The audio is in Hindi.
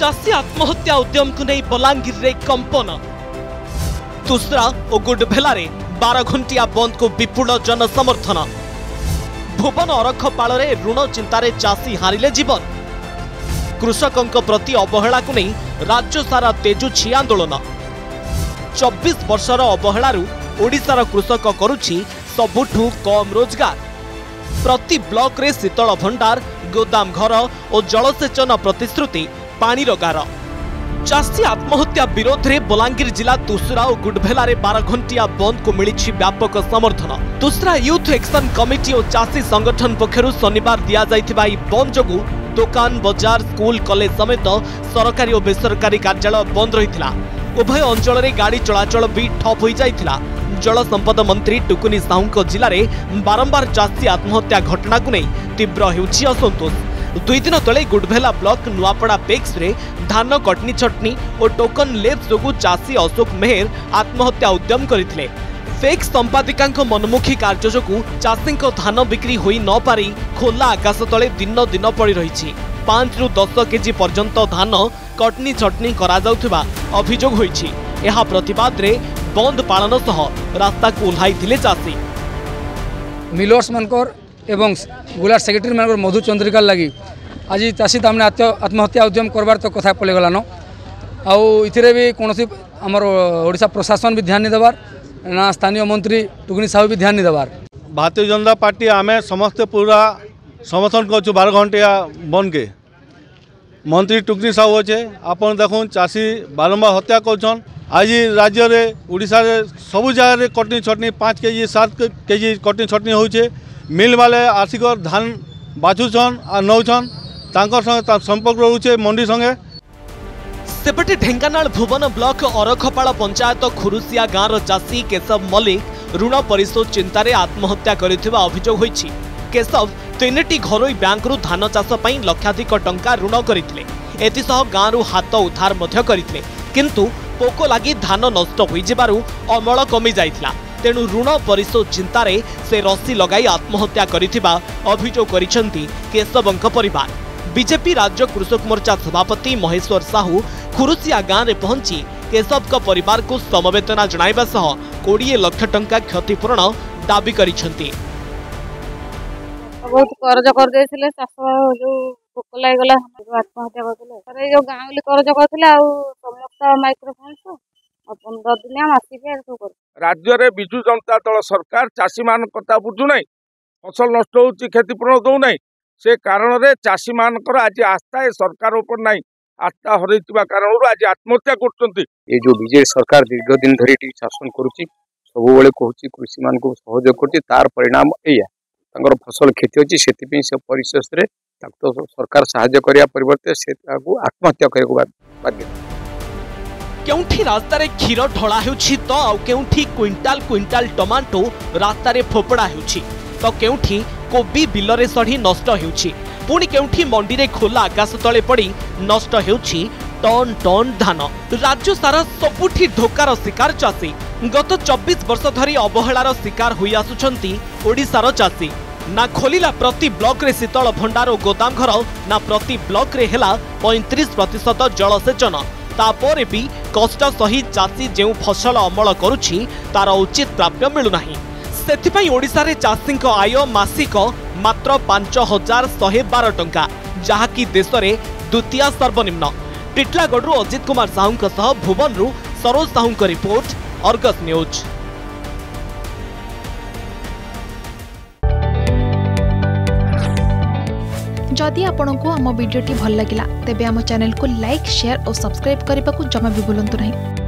चाषी आत्महत्या उद्यम को नहीं बलांगीर रे कंपन। तुसरा और गुडबेला रे 12 घंटिया बंद को विपुल जनसमर्थन। भुवन अरखपाल रे ऋण चिंतारे चाषी हारिले जीवन। कृषकों प्रति अवहेला को नहीं राज्य सारा तेजुछि आंदोलन। 24 वर्षर अवहेलू ओडिशार कृषक करुछि सबुठू कम रोजगार। प्रति ब्लॉक रे शीतल भंडार, गोदाम घर और जलसेचन प्रतिश्रुति पानीर गार। चाषी आत्महत्या विरोध रे बलांगीर जिला तुसरा और गुडबेला रे 12 घंटिया बंद को मिली व्यापक समर्थन। तुसरा यूथ एक्शन कमिटी और चाषी संगठन पक्षर शनिवार दि जाइथिबा ई बंद जोगु दुकान, बजार, स्कूल, कॉलेज समेत सरकारी और बेसरकारी कार्यालय बंद रही था। उभय अंचल में गाड़ी चलाचल भी ठप हो जाता। जल संपद मंत्री टुकुनी साहू जिले में बारंबार चाषी आत्महत्या घटना को नहीं तीव्र होसंतोष। दुई दिन तले गुडबेला ब्लॉक नुआपड़ा पेक्स रे धान कटनी छटनी और टोकन लेफ जोगु चाषी अशोक मेहर आत्महत्या उद्यम करते। फेक संपादिका मनमुखी कार्य जो चाषी धान बिक्री हो न पारी खोला आकाश तले दिन दिन पड़ रही। 5 रु 10 केजी पर्यंत धान कटनी छटनी अभियोग होइछि। यह प्रतिवाद रे बंद पालन सह रास्ता को ओह्लैथिले चाषी। मिलर्स मानकर एवं गुलार सेक्रेटरी मानकर मधु चंद्रिका लगी आज चाषी तामने आत्महत्या उद्यम करबार तो कथा पलैगलान। आउ इथिरे भी कोनोसी हमर ओडिसा प्रशासन भी ध्यान नहीं देवार ना स्थानीय मंत्री टुकनी साहू भी ध्यान नहीं देवार। भारतीय जनता पार्टी आमे समस्त पूरा समर्थन कर 12 घंटिया बंद के। मंत्री टुकनी साहू अच्छे आपन देखो चाषी बारंबार हत्या कर। आज राज्य में ओडिशा रे सब जगह कटनी छटनी 5 केजी 7 केजी कटनी छटनी होचे। मिल वाले आसिक धान बाछुछन आ नौछन तांकर संगे संपर्क रोचे मंडी संगे। सेपटे ढेंकानाल भुवन ब्लॉक अरखपाल पंचायत खुरुसिया गाँव चाषी केशव मल्लिक ऋण परिशोध चिंतार आत्महत्या करिथिबा अभियोग होइछि। केशव 3टी घरोई बैंक रु धान चाष पई लक्षाधिक टंका ऋण करिथिले। एतिसह गाँव हाथ उधार मध्य करिथिले किंतु पोको लागि धान नष्ट होइ जिबारु अमल कमी जाइथिला। तेणु ऋण परिशोध चिंतार से रस्सी लगाई आत्महत्या करिथिबा अभियोग करिसंती केशवंक परिवार। बीजेपी राज्य कृषक मोर्चा सभापति महेश्वर साहू खुरुसिया गाँव में पहुंची केशव का परिवार को समवेदना जणाइबा सह 20 लाख टंका क्षतिपूरण दाबी करिसेंती। बहुत कर्ज कर देथिले सासवा जो भूख लाग गेला आत्महत्या करथिले। अरे जो गाँवली कर्ज करथिले आ समस्त माइक्रोफाइनेंस अपन दिनिया मासिके सब कर। राज्य रे बिजु जनता दल सरकार चाषी मान कथा बुझु नै। फसल नष्ट होउची क्षतिपूरण दउ नै। से कारण रे चाषी मानकर आज आस्था ए सरकार ऊपर नै। आस्था हर कारण आज आत्महत्या कर। जो बीजेपी सरकार दीर्घ दिन धरी शासन करुच्ची सब बेले कहूँ कृषि मान को सहयोग कर तार परिणाम एयर फसल क्षति अच्छी से परिशेष रे सरकार साहाय्य करिया परिवर्ते से आत्महत्या करने। क्योंठी रास्ता रे क्षीर ढला हेउछि तो आ क्योंठी क्विंटाल क्विंटाल टमाटो रास्ता रे फोपड़ा हेउछि तो क्योंठी कोबी बिल रे सड़ी नष्ट हेउछि। पुणी केउठी मंडी रे खोला आकाश तले पड़ी नष्ट हेउछि टन टन धान। राज्य सारा सबुठी धोकार शिकार चाषी। गत 24 वर्ष धरी अवहेलार शिकार होई आसुछंती ओडिसार चाषी। ना खोलिला प्रति ब्लॉक रे शीतल भंडार और गोदाम घर, ना प्रति ब्लॉक रे हेला 35% जलसेचन। तापर भी कष्ट सही चाषी जेउ फसल अमल करुछि तार उचित प्राप्य मिलु नाही। सेथिपई ओडिसा रे चाषी को आय मासिक मात्र 5112 टंका, जहाँकि देश में द्वितीय सर्वनिम्न। टिटलागढ़ अजित कुमार साहू सह भुवन रु सरोज साहू का रिपोर्ट, अर्गस न्यूज। जदि आपंक आम भिडी भल लगा तेब चैनल को लाइक, शेयर और सब्सक्राइब करने को जमा भी बुलां नहीं।